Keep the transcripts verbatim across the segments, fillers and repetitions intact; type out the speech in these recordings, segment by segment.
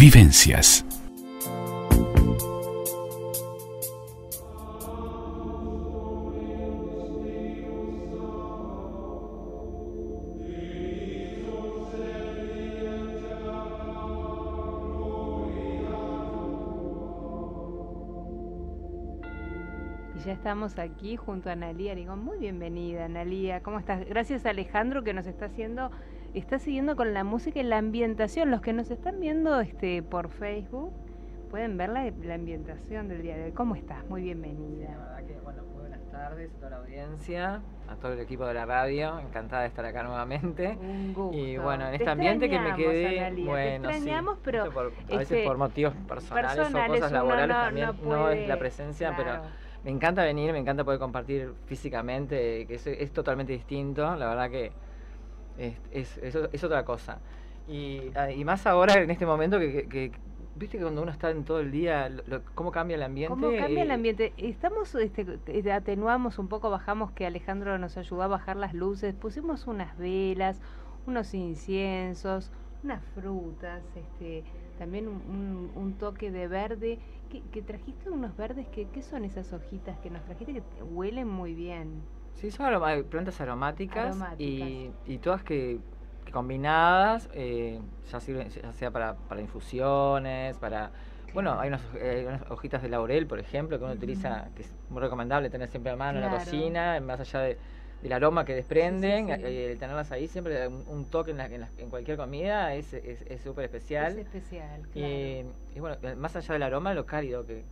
Vivencias. Ya estamos aquí junto a Analía Arigón. Muy bienvenida, Analía. ¿Cómo estás? Gracias a Alejandro que nos está haciendo, está siguiendo con la música y la ambientación. Los que nos están viendo este, por Facebook pueden ver la, la ambientación del día de hoy. ¿Cómo estás? Muy bienvenida. La verdad que, bueno, muy buenas tardes a toda la audiencia, a todo el equipo de la radio. Encantada de estar acá nuevamente. Un gusto. Y bueno, en este ambiente que me quedé, Analía, bueno, te extrañamos, sí, pero por, a veces este, por motivos personales, personales o cosas laborales no, también no, puede, no es la presencia, claro. Pero me encanta venir, me encanta poder compartir físicamente, que es, es totalmente distinto, la verdad que es, es, es, es otra cosa. Y, y más ahora, en este momento, que, que, que viste que cuando uno está en todo el día, lo, cómo cambia el ambiente. Cómo cambia eh, el ambiente. Estamos, este, atenuamos un poco, bajamos, que Alejandro nos ayudó a bajar las luces, pusimos unas velas, unos inciensos, unas frutas, este... también un, un, un toque de verde, que, que trajiste unos verdes, que, ¿qué son esas hojitas que nos trajiste que huelen muy bien? Sí, son aroma, plantas aromáticas, aromáticas. Y, y todas que, que combinadas, eh, ya, sirven, ya sea para, para infusiones, para... Okay. Bueno, hay unas, eh, unas hojitas de laurel, por ejemplo, que uno uh-huh. utiliza, que es muy recomendable tener siempre a mano, claro, en la cocina, más allá de, del aroma que desprenden, sí, sí, sí. Eh, tenerlas ahí siempre, un, un toque en, la, en, la, en cualquier comida es súper es, es especial. Es especial, claro. Eh, y bueno, más allá del aroma, lo cálido, que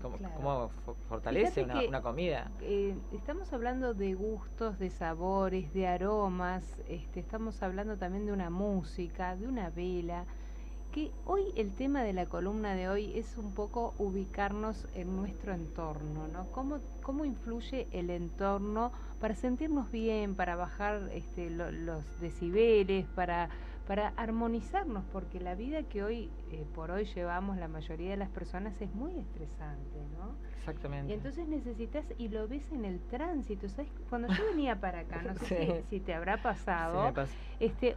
como, claro, como fortalece una, que, una comida. Eh, estamos hablando de gustos, de sabores, de aromas, este, estamos hablando también de una música, de una vela, que hoy el tema de la columna de hoy es un poco ubicarnos en nuestro entorno, ¿no? ¿Cómo, cómo influye el entorno para sentirnos bien, para bajar este, lo, los decibeles, para, para armonizarnos? Porque la vida que hoy eh, por hoy llevamos la mayoría de las personas es muy estresante, ¿no? Exactamente. Y entonces necesitas, y lo ves en el tránsito, ¿sabes? Cuando yo venía para acá, no sé sí. si, si te habrá pasado, sí, pasó. este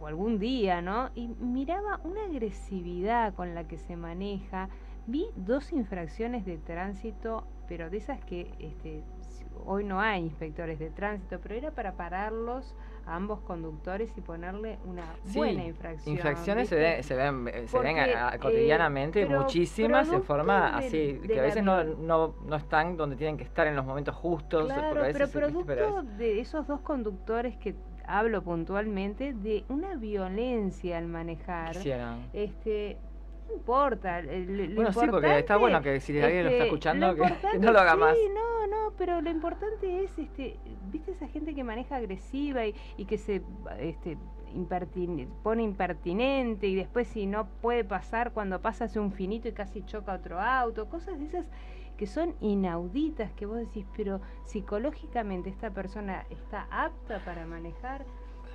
o algún día, ¿no? Y miraba una agresividad con la que se maneja. Vi dos infracciones de tránsito, pero de esas que este, hoy no hay inspectores de tránsito, pero era para pararlos a ambos conductores y ponerle una sí, buena infracción. Infracciones se, de, se ven, se porque, ven a, a, cotidianamente, eh, pero, muchísimas en forma de, así, de que a veces no, no, no están donde tienen que estar en los momentos justos. Claro, a veces, pero producto pero es... de esos dos conductores que hablo puntualmente, de una violencia al manejar. Quisieran. Este, no importa. Lo, lo bueno, sí, porque está bueno que si alguien este, lo está escuchando, lo que, que no lo haga sí, más. Sí, no, no, pero lo importante es, este, viste esa gente que maneja agresiva y, y que se este, impertine, pone impertinente y después si no puede pasar, cuando pasa hace un finito y casi choca otro auto, cosas de esas que son inauditas, que vos decís, pero psicológicamente esta persona está apta para manejar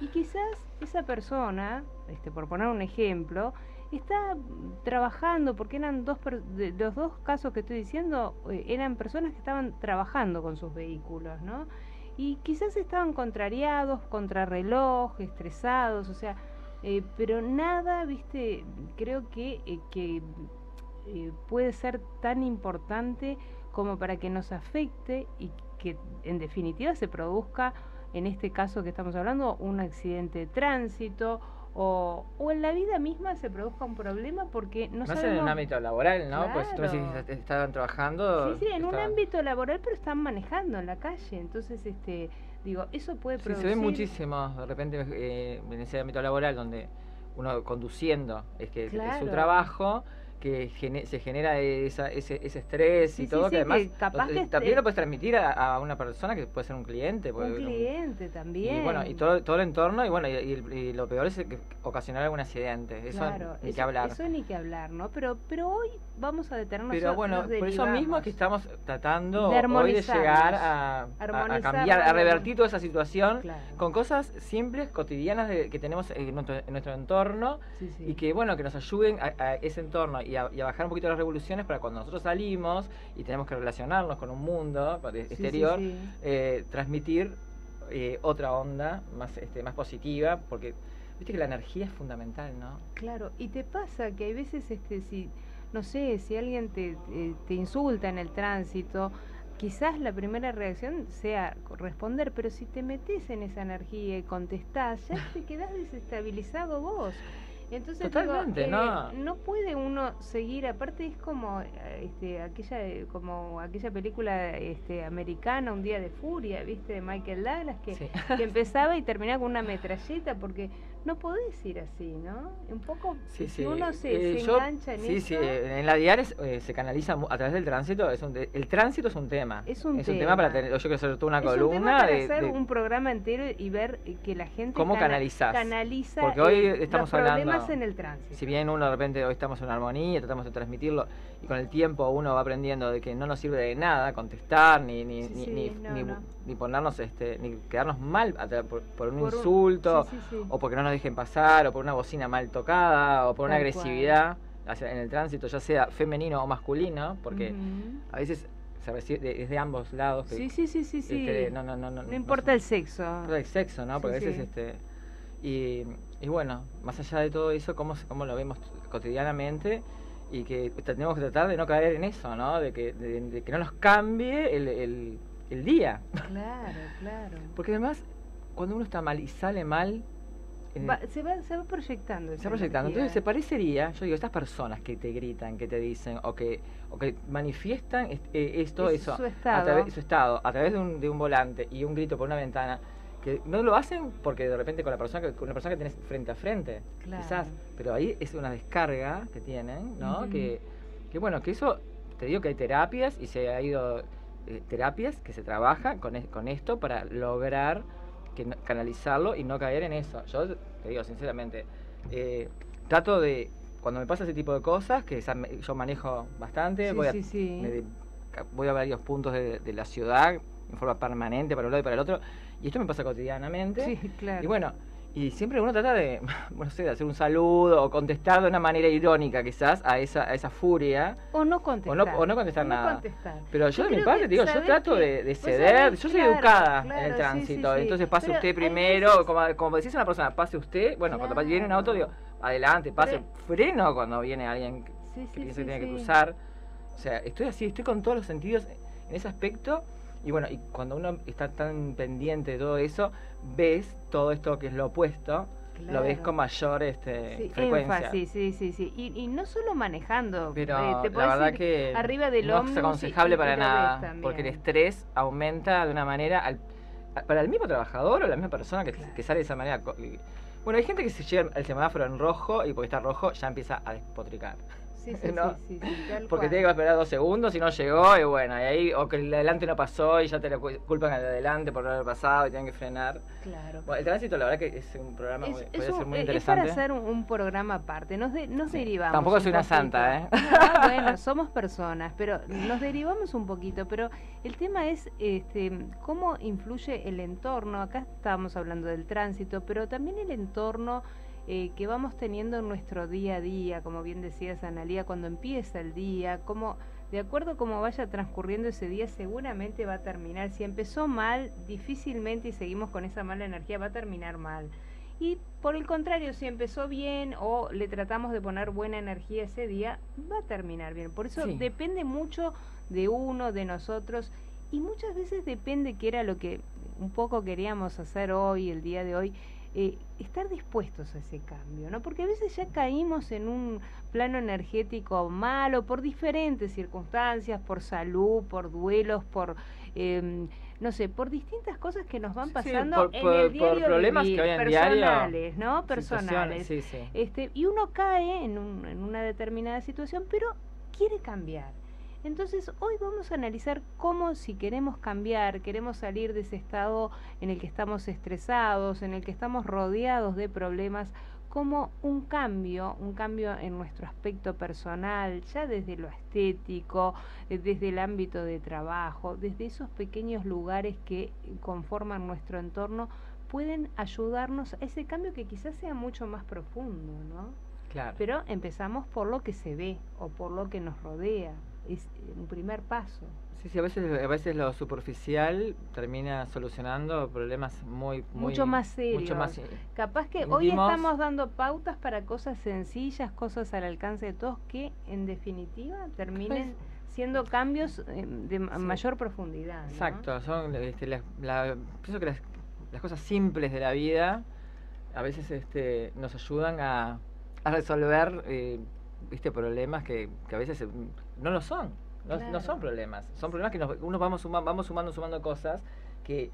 y quizás esa persona, este, por poner un ejemplo, está trabajando, porque eran dos de los dos casos que estoy diciendo, eran personas que estaban trabajando con sus vehículos, ¿no? Y quizás estaban contrariados, contrarreloj, estresados, o sea, eh, pero nada, viste, creo que... Eh, que Eh, puede ser tan importante como para que nos afecte y que en definitiva se produzca, en este caso que estamos hablando, un accidente de tránsito o, o en la vida misma se produzca un problema porque no sabemos... Más en un ámbito laboral, ¿no? Claro. Pues tú decís, estaban trabajando... Sí, sí, en estaban... un ámbito laboral, pero están manejando en la calle, entonces, este, digo, eso puede producir... Sí, se ve muchísimo, de repente, eh, en ese ámbito laboral donde uno conduciendo, es que claro, es su trabajo... que gene, se genera esa, ese, ese estrés sí, y todo, sí, que además que capaz los, que también lo puedes transmitir a, a una persona que puede ser un cliente. Un cliente un, también. Y bueno, y todo, todo el entorno, y bueno, y, y, y lo peor es que ocasionar algún accidente, eso claro, ni eso, que hablar. Eso ni que hablar, ¿no? Pero, pero hoy vamos a detenernos. Pero bueno, por eso mismo es que estamos tratando de hoy de llegar a, a, a cambiar, a revertir toda esa situación claro, con cosas simples, cotidianas de, que tenemos en nuestro, en nuestro entorno sí, sí. y que bueno, que nos ayuden a, a ese entorno. Y a, y a bajar un poquito las revoluciones para cuando nosotros salimos y tenemos que relacionarnos con un mundo sí, exterior, sí, sí. Eh, transmitir eh, otra onda más, este, más positiva, porque Viste que la energía es fundamental, ¿no? Claro, y te pasa que hay veces, este, si, no sé, si alguien te, te, te insulta en el tránsito, quizás la primera reacción sea responder, pero si te metes en esa energía y contestás, ya te quedás desestabilizado vos. Entonces, totalmente, digo, eh, no. no puede uno seguir, aparte es como este, aquella como aquella película este, americana, Un día de furia, viste, de Michael Douglas, que, sí. que empezaba y terminaba con una metralleta, porque no podés ir así, ¿no? Un poco, sí, si sí. uno se, eh, se yo, engancha en sí, eso. Sí, sí, en la diaria eh, se canaliza a través del tránsito. Es un, el tránsito es un tema. Es un, es tema. un tema para tener, yo quiero hacer toda una es columna. Un tema para de, hacer de, un programa entero y ver que la gente cómo cana canalizás. canaliza Porque hoy el, estamos los hablando... Problemas en el tránsito. Si bien uno de repente hoy estamos en armonía, tratamos de transmitirlo, y con el tiempo uno va aprendiendo de que no nos sirve de nada contestar, ni ni, sí, ni, sí, ni, no, ni, no. ni ponernos, este, ni quedarnos mal por, por un por insulto, un, sí, sí, sí. o porque no nos dejen pasar, o por una bocina mal tocada, o por una Tal agresividad hacia, en el tránsito, ya sea femenino o masculino, porque uh-huh. a veces se recibe, es de ambos lados. Que, sí, sí, sí, sí. Este, no, no, no, no, no importa no, el sexo. No importa el sexo, ¿no? Porque sí, a veces... Sí. este y, y bueno, más allá de todo eso, cómo, cómo lo vemos cotidianamente, y que tenemos que tratar de no caer en eso, ¿no? De que, de, de que no nos cambie el, el, el día. Claro, claro. Porque además, cuando uno está mal y sale mal, Va, se, va, se va proyectando. Se va proyectando. Energía. Entonces, se parecería, yo digo, estas personas que te gritan, que te dicen, o que, o que manifiestan eh, esto, es eso, su estado. A través, su estado, a través de un, de un volante y un grito por una ventana, que no lo hacen porque de repente con la persona que, con la persona que tenés frente a frente, claro. quizás, pero ahí es una descarga que tienen, ¿no? Uh-huh. que, que bueno, que eso, te digo que hay terapias, y se ha ido, eh, terapias que se trabaja con, con esto para lograr... Que no, canalizarlo y no caer en eso. Yo te digo sinceramente, eh, trato de, cuando me pasa ese tipo de cosas, que esa, yo manejo bastante, sí, voy, a, sí, sí. Me, voy a varios puntos de, de la ciudad en forma permanente, para un lado y para el otro, y esto me pasa cotidianamente, sí, claro. y bueno, y siempre uno trata de, no sé, de hacer un saludo o contestar de una manera irónica quizás a esa, a esa furia. O no contestar. O no, o no contestar o no nada. Contestar. Pero yo, yo de mi parte, digo, yo trato de, de ceder, yo soy claro, educada claro, en el tránsito, sí, sí, sí. entonces pase pero usted primero, veces... como, como decís a una persona, pase usted, bueno, claro. cuando viene un auto, digo, adelante, pase, pero... freno cuando viene alguien que, sí, sí, que piensa sí, que tiene sí. que cruzar. O sea, estoy así, estoy con todos los sentidos en ese aspecto. Y bueno, y cuando uno está tan pendiente de todo eso, ves todo esto que es lo opuesto, claro. lo ves con mayor este, sí, frecuencia. Énfasis, sí, sí, sí. Y, y no solo manejando, pero eh, te la verdad que arriba del no es aconsejable y, para y nada, porque el estrés aumenta de una manera, al, para el mismo trabajador o la misma persona que, claro. que sale de esa manera. Bueno, hay gente que se llega al semáforo en rojo y porque está rojo ya empieza a despotricar. Sí, sí, ¿no? sí, sí, sí, porque tiene que esperar dos segundos y no llegó, y bueno, y ahí, o que el de adelante no pasó y ya te lo culpan al de adelante por no haber pasado y tienen que frenar. Claro. Bueno, el tránsito, la verdad, que es un programa es, muy, es puede un, ser muy interesante. Es para hacer un, un programa aparte, nos, de, nos sí. derivamos. Tampoco soy un una poquito. santa, ¿eh? No, bueno, somos personas, pero nos derivamos un poquito. Pero el tema es este, cómo influye el entorno. Acá estábamos hablando del tránsito, pero también el entorno. Eh, que vamos teniendo en nuestro día a día, como bien decías, Analía, cuando empieza el día, como, de acuerdo a cómo vaya transcurriendo ese día, seguramente va a terminar. Si empezó mal, difícilmente, y seguimos con esa mala energía, va a terminar mal. Y por el contrario, si empezó bien o le tratamos de poner buena energía ese día, va a terminar bien. Por eso sí. depende mucho de uno, de nosotros, y muchas veces depende, que era lo que un poco queríamos hacer hoy, el día de hoy, Eh, estar dispuestos a ese cambio, ¿no? Porque a veces ya caímos en un plano energético malo por diferentes circunstancias, por salud, por duelos, por eh, no sé, por distintas cosas que nos van pasando sí, sí, por, en el diario, por problemas vivir, que hoy en personales, diario, ¿no? Personales. Sí, sí. Este, y uno cae en, un, en una determinada situación, pero quiere cambiar. Entonces, hoy vamos a analizar cómo, si queremos cambiar, queremos salir de ese estado en el que estamos estresados, en el que estamos rodeados de problemas, cómo un cambio, un cambio en nuestro aspecto personal, ya desde lo estético, desde el ámbito de trabajo, desde esos pequeños lugares que conforman nuestro entorno, pueden ayudarnos a ese cambio que quizás sea mucho más profundo, ¿no? Claro. Pero empezamos por lo que se ve o por lo que nos rodea. es un primer paso. Sí, sí, a veces, a veces lo superficial termina solucionando problemas muy... muy mucho más serios. Mucho más Capaz que íntimos. Hoy estamos dando pautas para cosas sencillas, cosas al alcance de todos, que en definitiva terminen... Pues, siendo cambios de mayor sí. profundidad, ¿no? Exacto, son este, la, la, pienso que las, las cosas simples de la vida a veces este, nos ayudan a, a resolver eh, viste, problemas que, que a veces no lo son, no, claro. no son problemas, son problemas que nos, uno vamos, suma, vamos sumando, sumando cosas que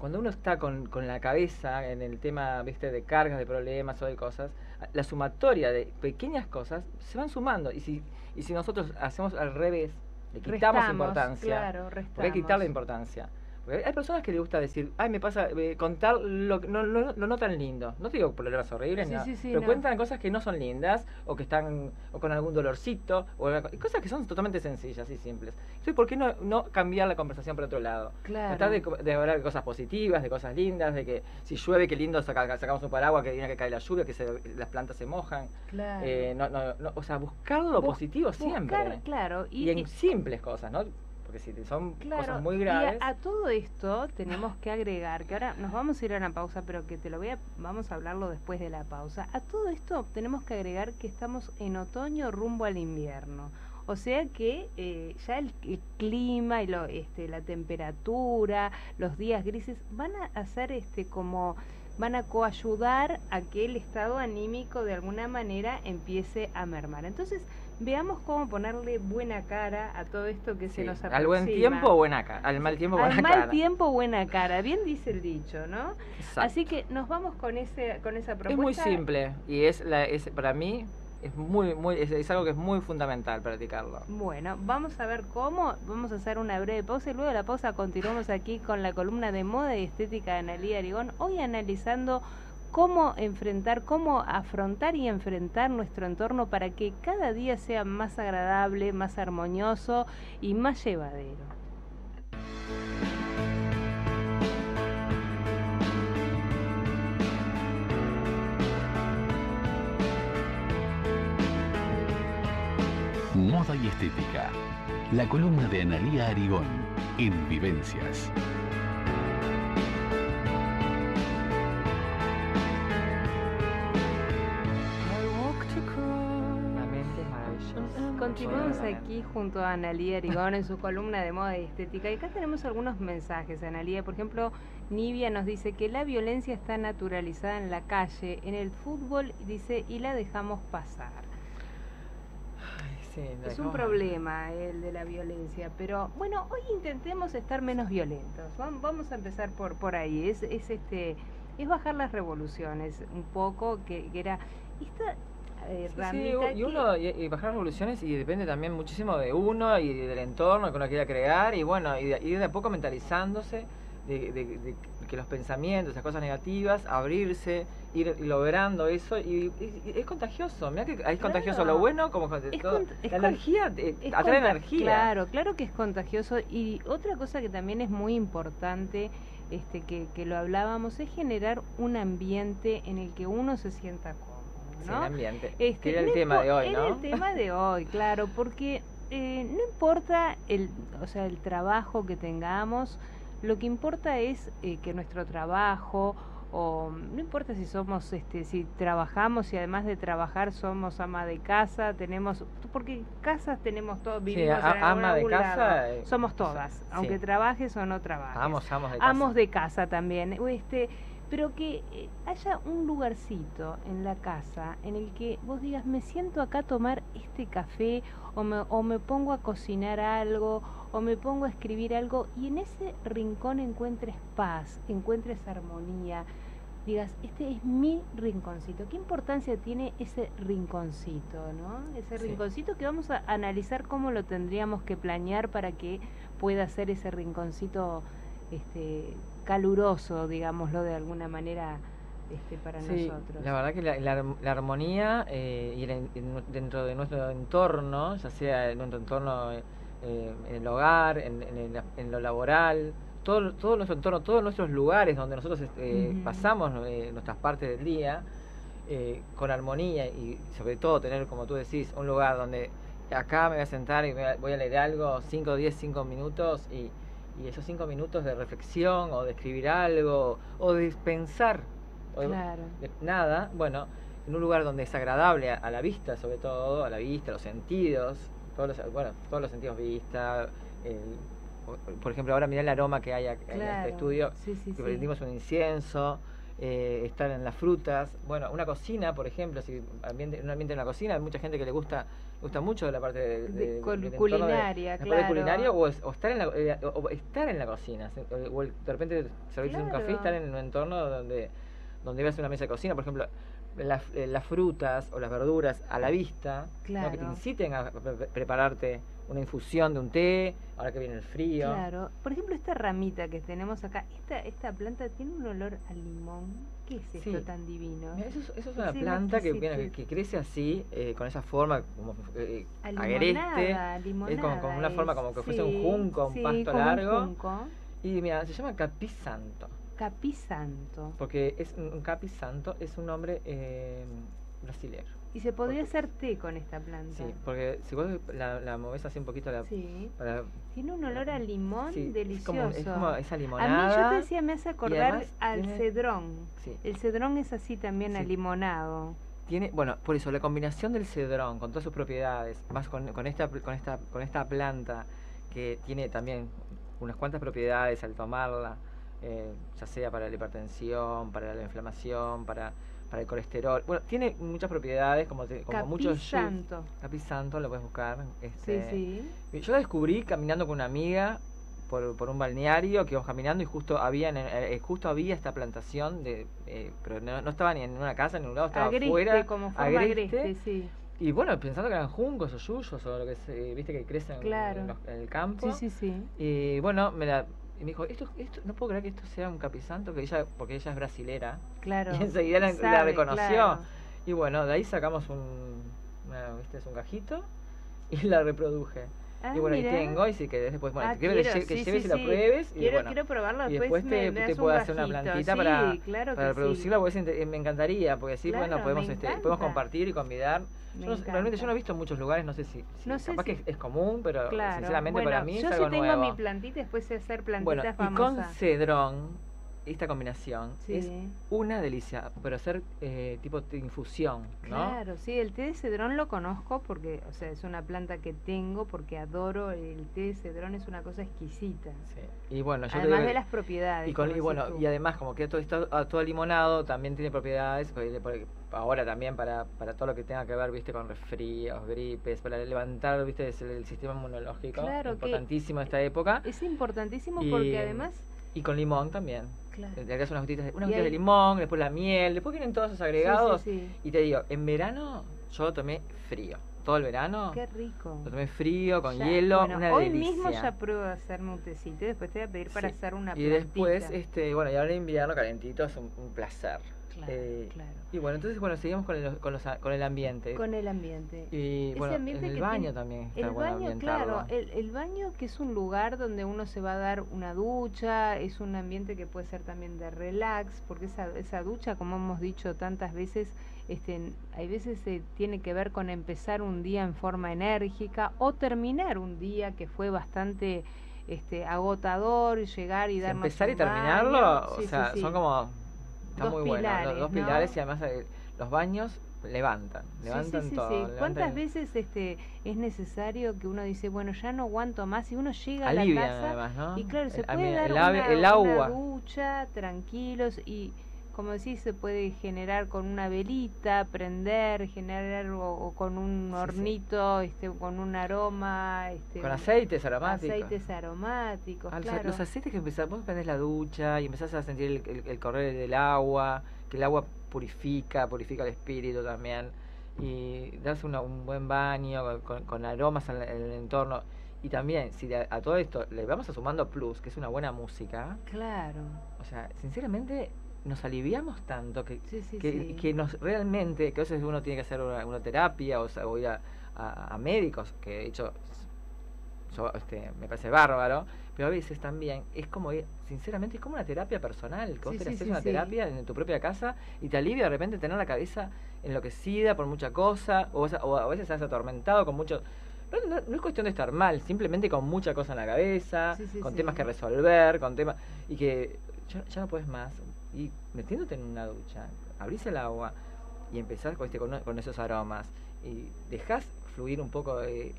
cuando uno está con, con la cabeza en el tema viste, de cargas, de problemas o de cosas, la sumatoria de pequeñas cosas se van sumando. Y si, y si nosotros hacemos al revés, le quitamos restamos, importancia, claro, restamos. hay que quitarle importancia. Porque hay personas que les gusta decir, ay, me pasa, eh, contar lo, no, lo, lo no tan lindo. No te digo problemas horribles, sí, no, sí, sí, pero no. cuentan cosas que no son lindas, o que están o con algún dolorcito, o cosas que son totalmente sencillas y simples. Entonces, ¿por qué no, no cambiar la conversación para otro lado? Claro. Tratar de, de hablar de cosas positivas, de cosas lindas, de que si llueve, qué lindo, saca, sacamos un paraguas, que viene que cae la lluvia, que se, las plantas se mojan. Claro. Eh, no, no, no, o sea, buscar lo Bus, positivo buscar, siempre. Claro. Y, y en y, simples cosas, ¿no? Porque si son claro, cosas muy graves. Y a, a todo esto tenemos que agregar, que ahora nos vamos a ir a una pausa, pero que te lo voy a, vamos a hablarlo después de la pausa. A todo esto tenemos que agregar que estamos en otoño rumbo al invierno. O sea que eh, ya el, el clima y lo, este, la temperatura, los días grises van a hacer este como van a coayudar a que el estado anímico de alguna manera empiece a mermar. Entonces, veamos cómo ponerle buena cara a todo esto que sí. se nos aproxima. Al buen tiempo, buena cara. Al mal tiempo, buena cara. Al mal cara. tiempo, buena cara. Bien dice el dicho, ¿no? Exacto. Así que nos vamos con ese con esa propuesta. Es muy simple y es, la, es para mí es muy muy es, es algo que es muy fundamental practicarlo. Bueno, vamos a ver cómo. Vamos a hacer una breve pausa y luego de la pausa continuamos aquí con la columna de moda y estética de Analía Arigón. Hoy analizando cómo enfrentar, cómo afrontar y enfrentar nuestro entorno para que cada día sea más agradable, más armonioso y más llevadero. Moda y estética, la columna de Analía Arigón en Vivencias. Continuamos aquí junto a Analía Arigón en su columna de moda y estética. Y acá tenemos algunos mensajes, Analía. Por ejemplo, Nivia nos dice que la violencia está naturalizada en la calle, en el fútbol, dice, y la dejamos pasar. Ay, sí, la es un problema el de la violencia, pero bueno, hoy intentemos estar menos violentos. Vamos a empezar por, por ahí. Es, es, este, es bajar las revoluciones un poco, que, que era... Esta, Eh, sí, sí, y, uno, y, y bajar revoluciones y depende también muchísimo de uno y del entorno que uno quiera crear y bueno, y de, y de a poco mentalizándose de, de, de que los pensamientos, las cosas negativas, abrirse, ir logrando eso y, y, y es contagioso, mira que es claro. contagioso lo bueno como es todo. Es la energía, eh, atrae energía. Claro, claro que es contagioso y otra cosa que también es muy importante este, que, que lo hablábamos es generar un ambiente en el que uno se sienta cómodo. ¿No? Sí, el ambiente. Este, que era el no tema de hoy, ¿no? Era el tema de hoy, claro, porque eh, no importa el, o sea, el trabajo que tengamos, lo que importa es eh, que nuestro trabajo, o no importa si somos, este, si trabajamos y además de trabajar somos ama de casa, tenemos, porque casas tenemos todos, vivimos sí, a, en ama de casa, lado. somos todas, sí. aunque trabajes o no trabajes. Amos, amos de casa. Amos de casa también, este. Pero que haya un lugarcito en la casa en el que vos digas, me siento acá a tomar este café, o me, o me pongo a cocinar algo, o me pongo a escribir algo, y en ese rincón encuentres paz, encuentres armonía, digas, este es mi rinconcito. ¿Qué importancia tiene ese rinconcito, no? Ese sí. rinconcito que vamos a analizar cómo lo tendríamos que planear para que pueda ser ese rinconcito este caluroso, digámoslo de alguna manera, este, para sí, nosotros. La verdad que la, la, la armonía eh, y el, el, dentro de nuestro entorno, ya sea en nuestro entorno eh, en el hogar, en, en, el, en lo laboral, todo, todo nuestro entorno, todos nuestros lugares donde nosotros eh, uh-huh. pasamos eh, nuestras partes del día, eh, con armonía y sobre todo tener, como tú decís, un lugar donde acá me voy a sentar y voy a leer algo cinco, diez, cinco minutos y, y esos cinco minutos de reflexión o de escribir algo o de pensar o claro. de nada, bueno, en un lugar donde es agradable a, a la vista, sobre todo, a la vista, a los sentidos, todos los, bueno, todos los sentidos vista, el, por ejemplo, ahora mirá el aroma que hay acá claro. en este estudio, sí, sí, que prendimos sí. un incienso, eh, estar en las frutas, bueno, una cocina, por ejemplo, si ambiente, un ambiente en la cocina, hay mucha gente que le gusta gusta mucho la parte de, de, de, cul de culinaria, de, claro. culinaria o, es, o estar en la eh, o estar en la cocina, o el, de repente servirse claro. un café, estar en un entorno donde donde veas una mesa de cocina, por ejemplo. Las, eh, las frutas o las verduras a la vista, claro. ¿no? que te inciten a pre prepararte una infusión de un té, ahora que viene el frío. Claro, por ejemplo, esta ramita que tenemos acá, esta, esta planta tiene un olor a limón. ¿Qué es esto sí. tan divino? Mira, eso, eso es una planta que, mira, que, que crece así, eh, con esa forma como eh, agreste, es como, como una es. forma como que sí. fuese un junco, un sí, pasto largo. Un junco. Y mira, se llama Cappisanto. Cappisanto. Porque es un Cappisanto es un nombre eh, brasilero. Y se podría porque, hacer té con esta planta. Sí, porque si vos la, la movés así un poquito la, sí. para, tiene un olor a limón sí, delicioso. Es como, es como esa limonada. A mí yo te decía me hace acordar al tiene, cedrón. Sí. El cedrón es así también sí. alimonado. Tiene, bueno, por eso la combinación del cedrón con todas sus propiedades, más con, con esta con esta con esta planta que tiene también unas cuantas propiedades al tomarla. Eh, ya sea para la hipertensión, para la inflamación, para, para el colesterol. Bueno, tiene muchas propiedades, como, te, como muchos... Cappisanto. Cappisanto, lo puedes buscar. Este, sí, sí. Yo la descubrí caminando con una amiga por, por un balneario, que íbamos caminando y justo había, eh, justo había esta plantación, de, eh, pero no, no estaba ni en una casa, ni en un lado, estaba agreste, fuera. Como forma agreste, agreste, sí. Y bueno, pensando que eran juncos o yuyos, o lo que se, viste que crecen claro. en, los, en el campo. Sí, sí, sí. Y bueno, me la... Y me dijo, esto, esto, no puedo creer que esto sea un Cappisanto, que ella, porque ella es brasilera. Claro. Y enseguida la, sabe, la reconoció. Claro. Y bueno, de ahí sacamos un, una, ¿viste? Es un cajito y la reproduje. Ah, y bueno, mirá. Y tengo, y si querés después, bueno, ah, que, quiero, que sí, lleves sí, y la sí. pruebes. Y quiero, bueno, quiero probarla después. Y después me, te, te puedo hacer una plantita sí, para, claro para producirla, sí. porque me encantaría, porque así, claro, bueno, podemos, este, podemos compartir y convidar. Yo no, realmente yo no he visto en muchos lugares, no sé si, si no sé capaz si... que es, es común, pero claro. sinceramente bueno, para mí es algo nuevo. Yo sí tengo nuevo. mi plantita y después de hacer plantitas bueno, famosas. Y con cedrón, esta combinación sí. es una delicia, pero hacer eh, tipo de infusión, ¿no? Claro, sí, el té de cedrón lo conozco porque, o sea, es una planta que tengo porque adoro el té de cedrón, es una cosa exquisita. Sí. Y bueno, yo además digo, de las propiedades. Y, con, y bueno, tú. y además como que todo está todo limonado, también tiene propiedades, porque ahora también para, para todo lo que tenga que ver, viste, con resfríos, gripes, para levantar, viste, el, el sistema inmunológico, claro, importantísimo en esta época. Es importantísimo y, porque además y con limón también. Claro. Te hagas unas gotitas, unas gotitas de limón, después la miel, después vienen todos esos agregados. Sí, sí, sí. Y te digo, en verano yo lo tomé frío. Todo el verano. Qué rico. Lo tomé frío, con ya, hielo, bueno, una hoy delicia. Hoy mismo ya pruebo a hacerme un tecito, después te voy a pedir para sí. hacer una plantita. Y después, este, bueno, y ahora en invierno calentito es un, un placer. Claro, eh, claro. Y bueno, entonces, bueno, seguimos con el, con los, con el ambiente. Con el ambiente. Y bueno, ambiente el que baño tiene, también está el bueno baño, claro, el, el baño que es un lugar donde uno se va a dar una ducha, es un ambiente que puede ser también de relax, porque esa, esa ducha, como hemos dicho tantas veces, este, hay veces eh, tiene que ver con empezar un día en forma enérgica o terminar un día que fue bastante este, agotador, llegar y darnos empezar un y terminarlo, baño. O sí, sea, sí, sí. son como... Está dos muy pilares, bueno, los dos ¿no? pilares y además eh, los baños levantan, levantan sí, sí, sí, todo. Sí. Levantan ¿Cuántas el... veces este es necesario que uno dice, bueno, ya no aguanto más y uno llega Alivian, a la casa además, ¿no? y claro, se el, puede el, dar el, una, el agua. una ducha, tranquilos y como decís, se puede generar con una velita, prender, generar o, o con un sí, hornito, sí. este, con un aroma. Este, con aceites aromáticos. Aceites aromáticos, ah, claro. Los aceites que empezás, vos prendés la ducha y empezás a sentir el, el, el correr del agua, que el agua purifica, purifica el espíritu también. Y darse una, un buen baño con, con, con aromas en, en el entorno. Y también, si a, a todo esto le vamos a sumando plus, que es una buena música. Claro. O sea, sinceramente... nos aliviamos tanto que, sí, sí, que, sí. que nos realmente, que a veces uno tiene que hacer una, una terapia o, sea, o ir a, a, a médicos, que de hecho yo, este, me parece bárbaro, pero a veces también es como, sinceramente es como una terapia personal, que vos sí, te sí, haces sí, una sí. terapia en tu propia casa y te alivia de repente tener la cabeza enloquecida por mucha cosa o, o a veces estás atormentado con mucho... No, no, no es cuestión de estar mal, simplemente con mucha cosa en la cabeza, sí, sí, con sí. temas que resolver, con temas... Y que ya, ya no puedes más. Y metiéndote en una ducha, abrís el agua y empezás con, este, con, con esos aromas. Y dejás fluir un poco, de,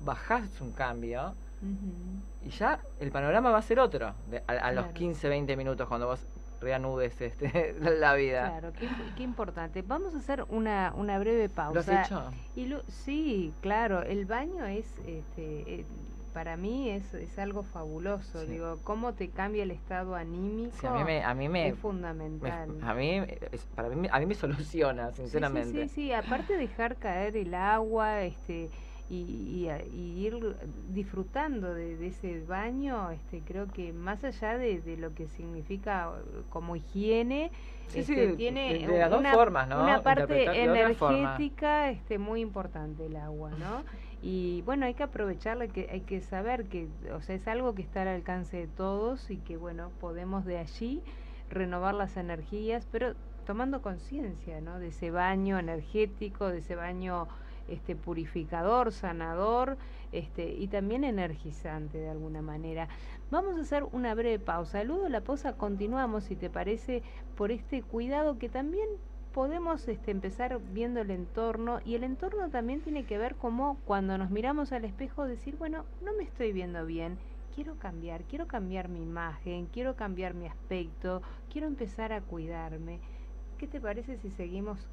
bajás un cambio, uh-huh. y ya el panorama va a ser otro. De, a, a claro. los quince, veinte minutos cuando vos reanudes este, la vida. Claro, qué, qué importante. Vamos a hacer una, una breve pausa. ¿Lo has hecho? Y lo, sí, claro, el baño es, este, eh, para mí es, es algo fabuloso. Sí. Digo, cómo te cambia el estado anímico. Sí, a mí me, a mí me, es fundamental. Me, a mí, es, para mí, a mí me soluciona, sinceramente. Sí, sí, sí, sí. Aparte dejar caer el agua, este, y, y, y ir disfrutando de, de ese baño, este, creo que más allá de, de lo que significa como higiene, sí, este, sí, tiene de las una, dos formas, ¿no? Una parte energética, este, muy importante el agua, ¿no? Y bueno, hay que aprovecharla, que hay que saber que, o sea, es algo que está al alcance de todos y que, bueno, podemos de allí renovar las energías, pero tomando conciencia, ¿no? De ese baño energético, de ese baño este purificador, sanador, este y también energizante de alguna manera. Vamos a hacer una breve pausa. Luego de la pausa continuamos, si te parece, por este cuidado que también podemos este, empezar viendo el entorno, y el entorno también tiene que ver como cuando nos miramos al espejo decir, bueno, no me estoy viendo bien, quiero cambiar, quiero cambiar mi imagen, quiero cambiar mi aspecto, quiero empezar a cuidarme. ¿Qué te parece si seguimos?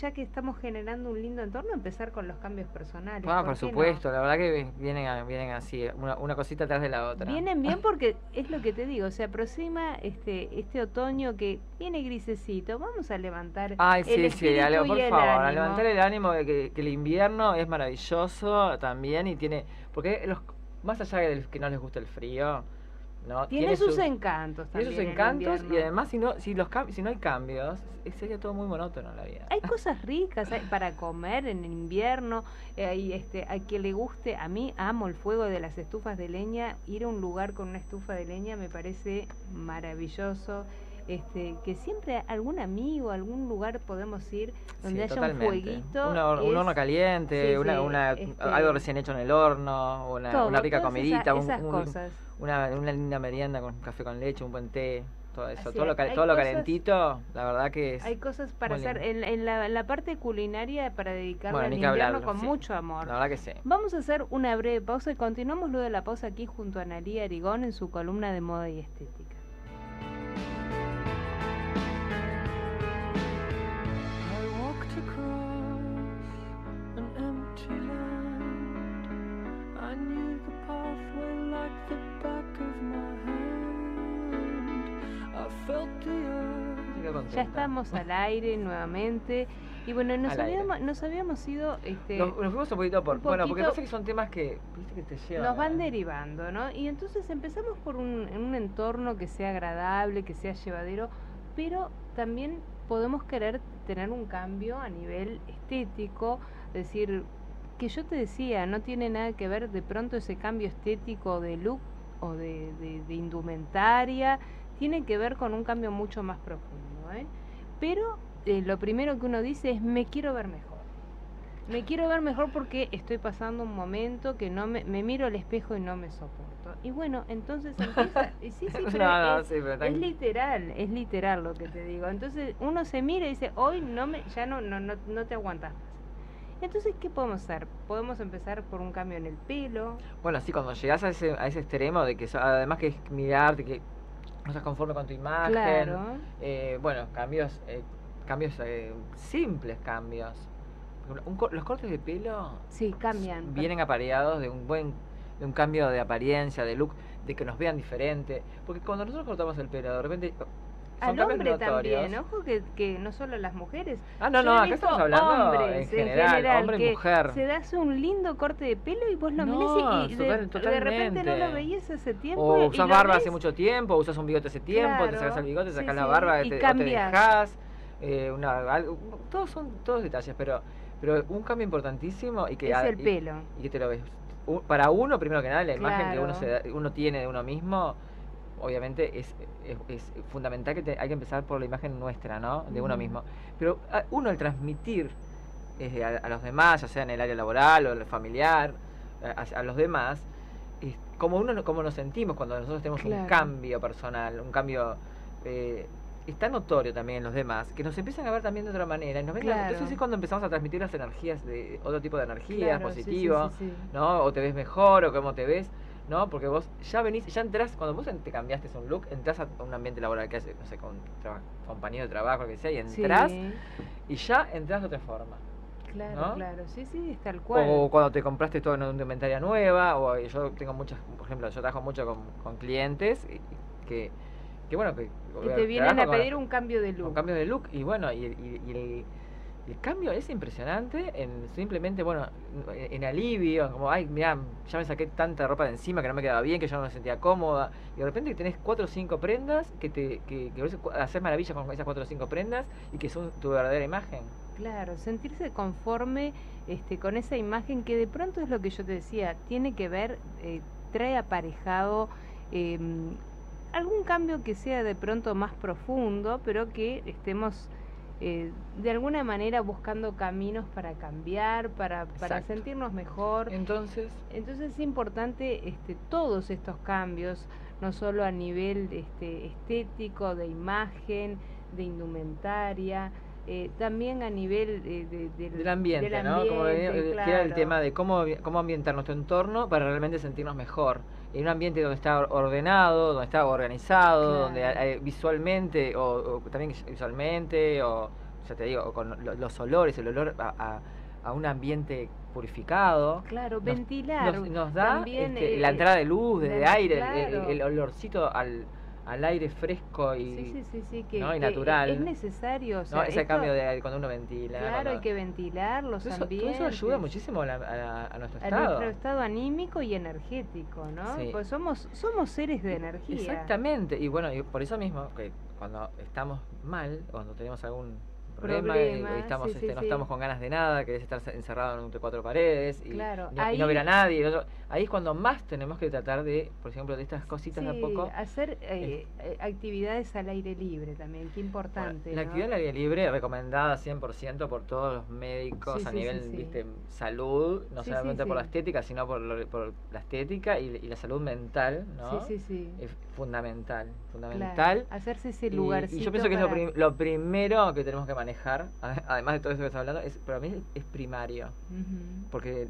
Ya que estamos generando un lindo entorno, empezar con los cambios personales. Ah, por supuesto, no? La verdad que vienen, vienen así, una, una cosita atrás de la otra. Vienen bien porque es lo que te digo, se aproxima este este otoño que viene grisecito, vamos a levantar Ay, el sí, sí, Ale, por favor, ánimo. A levantar el ánimo de que, que el invierno es maravilloso también y tiene... Porque los más allá de que no les gusta el frío... No, tiene, tiene sus, sus encantos también. Tiene sus encantos y además si no, si los si no hay cambios, sería todo muy monótono en la vida. Hay cosas ricas hay, para comer en el invierno, eh, y este, a quien le guste, a mí amo el fuego de las estufas de leña, ir a un lugar con una estufa de leña me parece maravilloso. Este, que siempre algún amigo, algún lugar podemos ir donde sí, haya totalmente. un fueguito. Una, un horno caliente, sí, una, sí, una, este, algo recién hecho en el horno, una, todo, una rica comidita, esas, esas un, cosas. Una, una linda merienda con café con leche, un buen té. Todo eso, así todo, lo, todo cosas, lo calentito, la verdad que es... Hay cosas para hacer en, en, la, en la parte culinaria para dedicarle bueno, al invierno hablarlo, con sí. mucho amor. La verdad que sí. Vamos a hacer una breve pausa y continuamos luego de la pausa aquí junto a Analía Arigón en su columna de moda y estética. Ya estamos al aire nuevamente. Y bueno, nos, habíamos, nos habíamos ido... Este, nos, nos fuimos un poquito por... Un poquito, bueno, porque pasa que son temas que, ¿viste que te llevan? Nos van derivando, ¿no? Y entonces empezamos por un, un entorno que sea agradable, que sea llevadero, pero también podemos querer tener un cambio a nivel estético, decir, que yo te decía, no tiene nada que ver de pronto ese cambio estético de look o de, de, de indumentaria, tiene que ver con un cambio mucho más profundo, ¿eh? Pero eh, lo primero que uno dice es, me quiero ver mejor. Me quiero ver mejor porque estoy pasando un momento que no me, me miro al espejo y no me soporto. Y bueno, entonces empieza... Y sí, sí, pero no, no, es, sí, pero tan... es literal, es literal lo que te digo. Entonces uno se mira y dice, hoy no me, ya no, no, no, no te aguantas más. Entonces, ¿qué podemos hacer? Podemos empezar por un cambio en el pelo. Bueno, sí, cuando llegas a ese, a ese extremo de que además que es mirarte, que no estás conforme con tu imagen. Claro. Eh, bueno, cambios, eh, cambios eh, simples cambios. Un, un, los cortes de pelo sí, cambian. Vienen apareados de un buen, de un cambio de apariencia, de look, de que nos vean diferente. Porque cuando nosotros cortamos el pelo, de repente... Al hombre también, ojo que, que no solo las mujeres. Ah, no, no, acá estamos hablando hombres, en general, en general hombre y mujer. Se da un lindo corte de pelo y vos lo no, mirás y, y de, de repente no lo veías hace tiempo. O usás barba hace mucho tiempo, usás un bigote hace tiempo, claro, te sacás el bigote, te sacás sí, la barba, sí, te, o te dejás. Eh, una, algo, todos son todos detalles, pero pero un cambio importantísimo y que, es el y, pelo. Y que te lo ves. Para uno, primero que nada, la claro. imagen que uno, se da, uno tiene de uno mismo. Obviamente es, es, es fundamental que te, hay que empezar por la imagen nuestra, ¿no? De uno mismo. Pero uno al transmitir eh, a, a los demás, ya sea en el área laboral o en el familiar, a, a los demás, eh, como uno como nos sentimos cuando nosotros tenemos claro. un cambio personal, un cambio eh, es tan notorio también en los demás, que nos empiezan a ver también de otra manera. Y nos ven claro. la, entonces es cuando empezamos a transmitir las energías, de otro tipo de energías claro, positivas, sí, sí, sí, sí. ¿no? O te ves mejor, o cómo te ves, ¿no? Porque vos ya venís, ya entrás, cuando vos te cambiaste un look, entrás a un ambiente laboral que hace, no sé, con compañero de trabajo, lo que sea, y entrás, sí. y ya entrás de otra forma. Claro, ¿no? claro, sí, sí, es tal cual. O cuando te compraste todo en una indumentaria nueva, o yo tengo muchas, por ejemplo, yo trabajo mucho con, con clientes que... Que, bueno, que, que te vienen a pedir con, un cambio de look. Un cambio de look, y bueno, y, y, y el, el cambio es impresionante, en simplemente, bueno, en, en alivio, como, ay, mira, ya me saqué tanta ropa de encima que no me quedaba bien, que yo no me sentía cómoda, y de repente tenés cuatro o cinco prendas, que te que, que haces maravillas con esas cuatro o cinco prendas, y que son tu verdadera imagen. Claro, sentirse conforme este, con esa imagen que de pronto es lo que yo te decía, tiene que ver, eh, trae aparejado... Eh, algún cambio que sea de pronto más profundo, pero que estemos eh, de alguna manera buscando caminos para cambiar, para, para sentirnos mejor. Entonces, entonces es importante este, todos estos cambios, no solo a nivel este, estético, de imagen, de indumentaria, eh, también a nivel eh, de, de, del ambiente, del ambiente, ¿no? Como el, claro. que era el tema de cómo, cómo ambientar nuestro entorno para realmente sentirnos mejor. En un ambiente donde está ordenado, donde está organizado, claro. donde hay, visualmente, o, o también visualmente, o ya te digo, o con lo, los olores, el olor a, a, a un ambiente purificado. Claro, nos, ventilar. Nos, nos da también, este, eh, la entrada de luz, de aire, claro. el, el, el olorcito al, al aire fresco y, sí, sí, sí, sí, que, ¿no? y que natural. Es necesario. O sea, ¿no? Ese esto, cambio de aire cuando uno ventila. Claro, cuando... hay que ventilar los eso, ambientes. Eso ayuda muchísimo a, la, a, la, a nuestro a estado. A nuestro estado anímico y energético, ¿no? Sí. Pues somos, somos seres de energía. Exactamente. Y bueno, y por eso mismo, que cuando estamos mal, cuando tenemos algún problema, problema y estamos, sí, este, sí, no sí. estamos con ganas de nada, querés estar encerrado en entre cuatro paredes y, claro, y, ahí, y no ver a nadie. Otro, ahí es cuando más tenemos que tratar de, por ejemplo, de estas cositas sí, de a poco. Hacer eh, eh, actividades al aire libre también, qué importante. Bueno, la ¿no? actividad al aire libre recomendada cien por ciento por todos los médicos sí, a sí, nivel sí, sí. ¿viste? Salud, no sí, solamente sí, sí. por la estética, sino por, lo, por la estética y, y la salud mental, ¿no? Sí, sí, sí. Es fundamental, fundamental. Claro, hacerse ese lugarcito. Y, y yo pienso que para... es lo, prim lo primero que tenemos que manejar, además de todo eso que estás hablando, es, para mí es primario, uh-huh. porque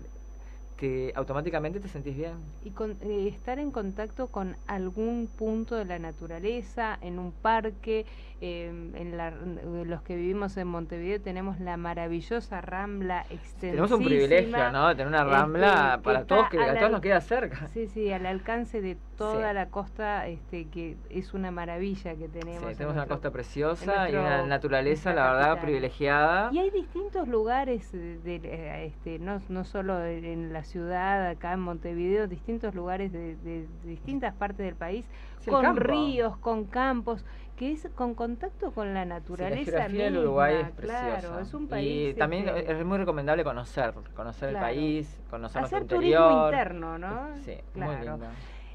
te, automáticamente te sentís bien. Y con, eh, estar en contacto con algún punto de la naturaleza, en un parque, eh, en la, los que vivimos en Montevideo tenemos la maravillosa Rambla extensísima. Tenemos un privilegio, ¿no? De tener una Rambla este, para todos, que a, la, a todos nos queda cerca. Sí, sí, al alcance de toda sí. la costa, este, que es una maravilla que tenemos. Sí, tenemos nuestro, una costa preciosa nuestro, y una naturaleza, la verdad, capital. privilegiada. Y hay distintos lugares, de, de, este, no, no solo en la ciudad, acá en Montevideo, distintos lugares de, de, de distintas partes del país, sí, con ríos, con campos, que es con contacto con la naturaleza. Sí, la geografía del Uruguay es preciosa. Claro, es un país. Y también que... es muy recomendable conocer, conocer claro. el país, conocer nuestro interior. Hacer turismo interno, ¿no? Sí, claro. muy lindo.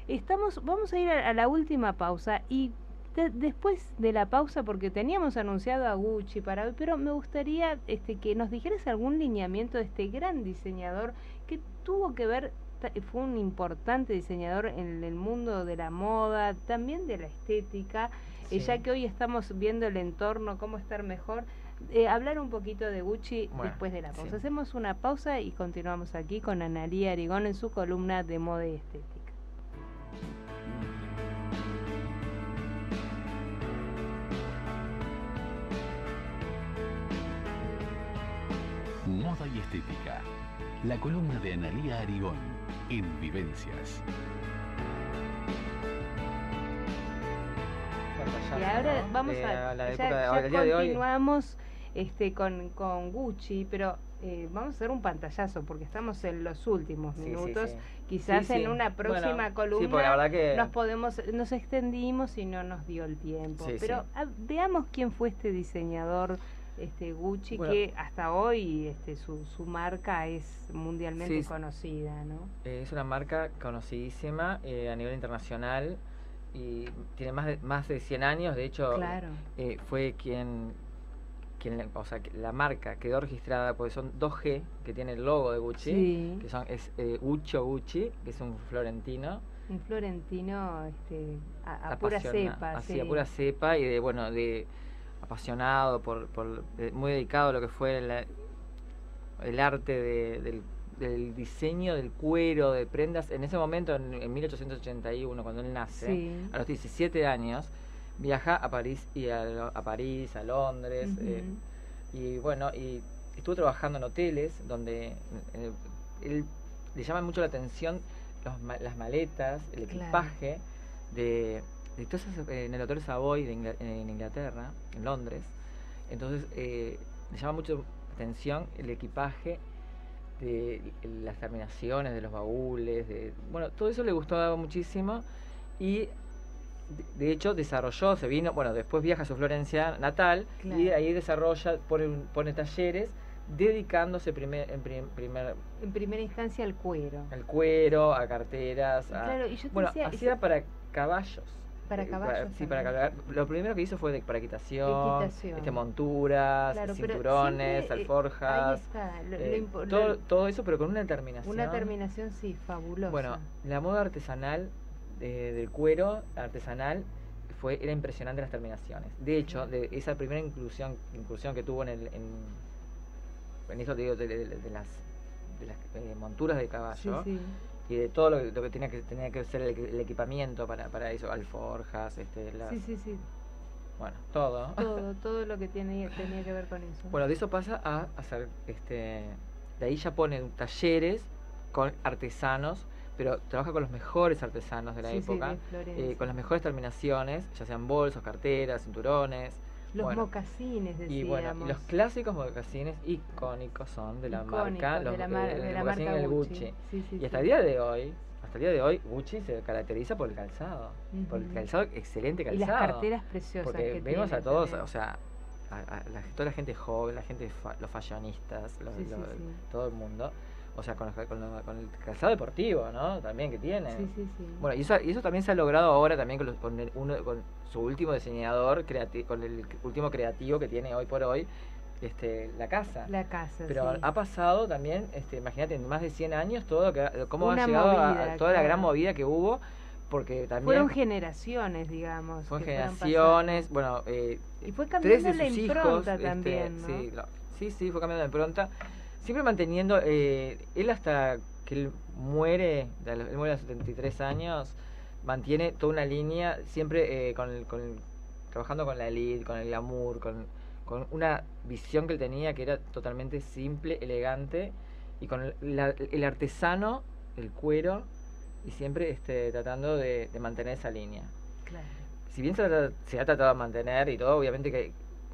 Estamos, vamos a ir a, a la última pausa y te, después de la pausa, porque teníamos anunciado a Gucci para hoy, pero me gustaría este, que nos dijeras algún lineamiento de este gran diseñador que tuvo que ver, fue un importante diseñador en el mundo de la moda, también de la estética, sí. eh, ya que hoy estamos viendo el entorno, cómo estar mejor, eh, hablar un poquito de Gucci bueno, después de la pausa. Sí. Hacemos una pausa y continuamos aquí con Analía Arigón en su columna de moda y estética. Moda y estética, la columna de Analía Arigón en Vivencias. Y ahora vamos a, ya, ya continuamos este, con, con Gucci, pero eh, vamos a hacer un pantallazo porque estamos en los últimos minutos. Sí, sí, sí. Quizás sí, sí. en una próxima bueno, columna sí, que... nos podemos, nos extendimos y no nos dio el tiempo. Sí, pero sí. A, veamos quién fue este diseñador. Este Gucci, bueno, que hasta hoy este, su, su marca es mundialmente sí, conocida, ¿no? Eh, es una marca conocidísima eh, a nivel internacional y tiene más de, más de cien años. De hecho, claro. eh, fue quien quien, o sea, la marca quedó registrada porque son dos G que tiene el logo de Gucci, sí. que son, es eh, Guccio Gucci, que es un florentino. Un florentino este, a, a pura cepa. Así, sí. a pura cepa y de, bueno, de apasionado, por, por de, muy dedicado a lo que fue el, el arte de, del, del diseño del cuero, de prendas. En ese momento, en, en mil ochocientos ochenta y uno, cuando él nace, sí. a los diecisiete años, viaja a París, y a, a, París, a Londres, uh-huh. eh, y bueno, y estuvo trabajando en hoteles donde eh, él, le llama mucho la atención Los, las maletas, el equipaje claro. de, de todas esas, en el Hotel Savoy de Ingl, en Inglaterra, en Londres. Entonces eh, me llama mucho atención el equipaje de las terminaciones de los baúles, de, bueno, todo eso le gustó muchísimo y de, de hecho desarrolló, se vino, bueno, después viaja a su Florencia natal claro. y ahí desarrolla, pone, pone talleres dedicándose primer, en, prim, primer, en primera instancia al cuero. Al cuero, a carteras. Claro, a, y yo te bueno, decía, hacía para caballos. Para caballos. Eh, sí, para cabalgar. Lo primero que hizo fue de, para equitación, equitación. Este, monturas, claro, cinturones, siempre, alforjas. Ahí está, lo, eh, lo todo, todo eso, pero con una terminación. Una terminación, sí, fabulosa. Bueno, la moda artesanal eh, del cuero artesanal fue era impresionante las terminaciones. De hecho, de esa primera inclusión inclusión que tuvo en el... En, en eso te digo, de, de, de las, de las eh, monturas de caballo sí, sí. y de todo lo, lo que tenía que tenía que ser el, el equipamiento para, para eso, alforjas, este, las, sí, sí, sí. bueno, todo. Todo, todo lo que tiene, tenía que ver con eso. Bueno, de eso pasa a hacer, este, de ahí ya pone talleres con artesanos, pero trabaja con los mejores artesanos de la sí, época, sí, de eh, con las mejores terminaciones, ya sean bolsos, carteras, cinturones. Los bueno, mocasines, decíamos. Y bueno, los clásicos mocasines icónicos son de la icónicos, marca, los de la, mar, eh, de la marca del Gucci. Gucci. Sí, sí, y hasta sí. el día de hoy, hasta el día de hoy, Gucci se caracteriza por el calzado, uh-huh. por el calzado, excelente calzado. Y las carteras preciosas. Porque que vemos tienen, a todos, también. o sea, a, a, a la, toda la gente joven, la gente, fa, los fashionistas, los, sí, los, sí, los, sí. todo el mundo. O sea, con, con, con el calzado deportivo, ¿no? También que tiene. Sí, sí, sí. Bueno, y eso, y eso también se ha logrado ahora también con, los, con, el, uno, con su último diseñador, creati con el último creativo que tiene hoy por hoy, este, la casa. La casa, Pero sí. ha pasado también, este, imagínate, en más de cien años, todo que, cómo Una ha llegado movida, a toda claro. la gran movida que hubo, porque también... Fueron generaciones, digamos. Fueron generaciones, bueno... Eh, y fue cambiando la impronta hijos, también, este, ¿no? Sí, lo, sí, sí, fue cambiando la impronta. Siempre manteniendo, eh, él hasta que él muere, él muere a los setenta y tres años, mantiene toda una línea, siempre eh, con, con, trabajando con la elite, con el glamour, con, con una visión que él tenía que era totalmente simple, elegante, y con la, el artesano, el cuero, y siempre este, tratando de, de mantener esa línea. Claro. Si bien se, se ha tratado de mantener y todo, obviamente que...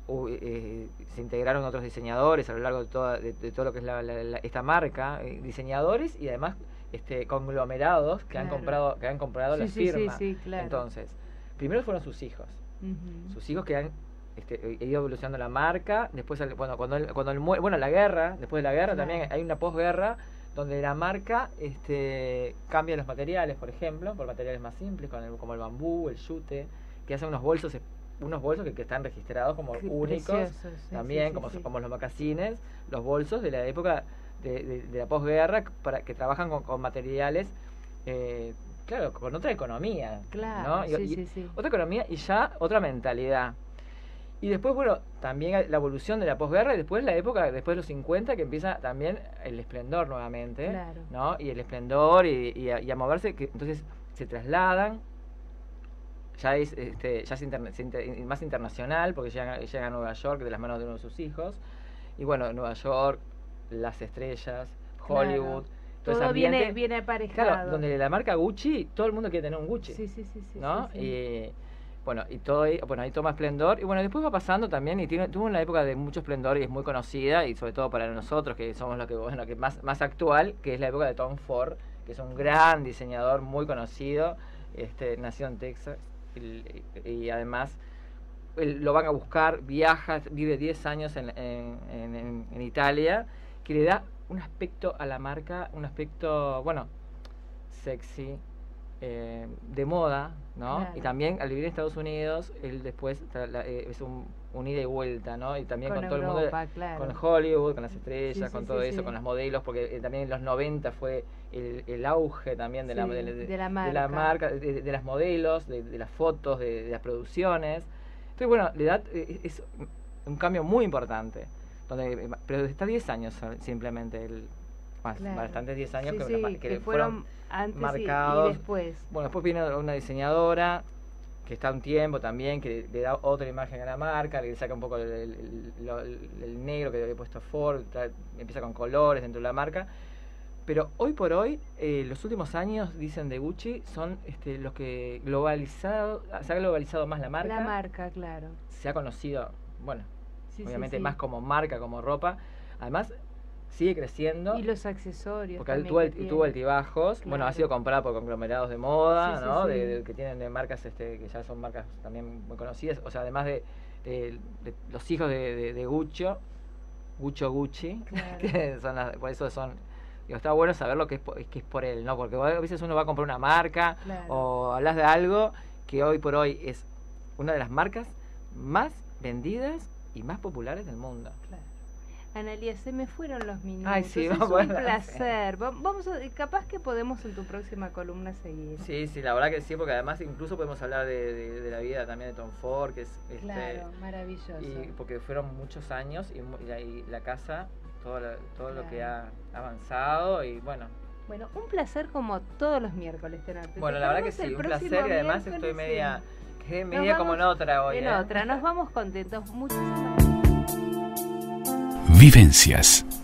Uh, eh, se integraron otros diseñadores a lo largo de, toda, de, de todo lo que es la, la, la, esta marca, eh, diseñadores y además este, conglomerados que claro. han comprado que han comprado sí, la sí, firma. Sí, sí, claro. Entonces, primero fueron sus hijos, uh-huh. sus hijos que han este, ido evolucionando la marca, después bueno cuando él, cuando él muere, bueno la guerra, después de la guerra claro. también hay una posguerra donde la marca este, cambia los materiales, por ejemplo, por materiales más simples con el, como el bambú, el yute, que hacen unos bolsos unos bolsos que, que están registrados como Qué únicos preciosos, sí, también, sí, sí, como, sí. como los mocasines, los bolsos de la época de, de, de la posguerra para que trabajan con, con materiales eh, claro, con otra economía claro, ¿no? y, sí, y, sí, sí. otra economía y ya otra mentalidad y después, bueno, también la evolución de la posguerra y después la época, después de los cincuenta que empieza también el esplendor nuevamente claro. ¿no? y el esplendor y, y, a, y a moverse, que entonces se trasladan ya es, este, ya es interna inter más internacional porque llega, llega a Nueva York de las manos de uno de sus hijos y bueno, Nueva York, las estrellas, Hollywood, claro. todo, todo ambiente, viene, viene aparejado claro, donde la marca Gucci, todo el mundo quiere tener un Gucci sí, sí, sí, sí, ¿no? sí, sí. y bueno, y todo ahí, bueno, ahí toma esplendor y bueno, después va pasando también y tiene, tuvo una época de mucho esplendor y es muy conocida y sobre todo para nosotros que somos los que, bueno, que más, más actual, que es la época de Tom Ford, que es un gran diseñador muy conocido, este, nació en Texas Y, y además él, lo van a buscar, viaja, vive diez años en, en, en, en Italia, que le da un aspecto a la marca, un aspecto, bueno, sexy, eh, de moda, ¿no? Claro. Y también al vivir en Estados Unidos, él después la, eh, es un un ida y vuelta, ¿no? Y también con, con Europa, todo el mundo, claro. Con Hollywood, con las estrellas, sí, con sí, todo sí, eso, sí. Con las modelos, porque eh, también en los noventa fue el, el auge también de, sí, la, de, de, de la marca, de, la marca, de, de las modelos, de, de las fotos, de, de las producciones. Entonces, bueno, la edad es un cambio muy importante, donde, pero está diez años simplemente, el, más, claro. Bastantes diez años sí, que, sí, que, que fueron, fueron antes marcados. Y, y después. Bueno, después viene una diseñadora que está un tiempo también, que le da otra imagen a la marca, le saca un poco el, el, el, el negro que le había puesto Ford, trae, empieza con colores dentro de la marca. Pero hoy por hoy, eh, los últimos años, dicen de Gucci, son este, los que globalizado, se ha globalizado más la marca. La marca, claro. Se ha conocido, bueno, sí, obviamente sí, sí. Más como marca, como ropa. Además, sigue creciendo. Y los accesorios. Porque tuvo, el, tuvo altibajos. Claro. Bueno, ha sido comprada por conglomerados de moda, sí, ¿no? Sí, sí. De, de, que tienen de marcas este, que ya son marcas también muy conocidas. O sea, además de, de, de los hijos de, de, de Guccio, Guccio Gucci, claro. Que son las, por eso son... Digo, está bueno saber lo que es, por, que es por él, ¿no? Porque a veces uno va a comprar una marca, claro. O hablas de algo que hoy por hoy es una de las marcas más vendidas y más populares del mundo. Claro. Analía, se me fueron los minutos. Ay, sí, es un placer. Vamos a, capaz que podemos en tu próxima columna seguir. Sí, sí, la verdad que sí, porque además incluso podemos hablar de, de, de la vida también de Tom Ford, que es este, claro, maravilloso. Y porque fueron muchos años y, y, la, y la casa... todo, lo, todo claro. Lo que ha avanzado y bueno. Bueno, un placer como todos los miércoles tenerte. Bueno, la verdad que sí, un placer y además estoy media, que media como en otra hoy. En eh. otra, nos vamos contentos. Muchísimas gracias. Vivencias.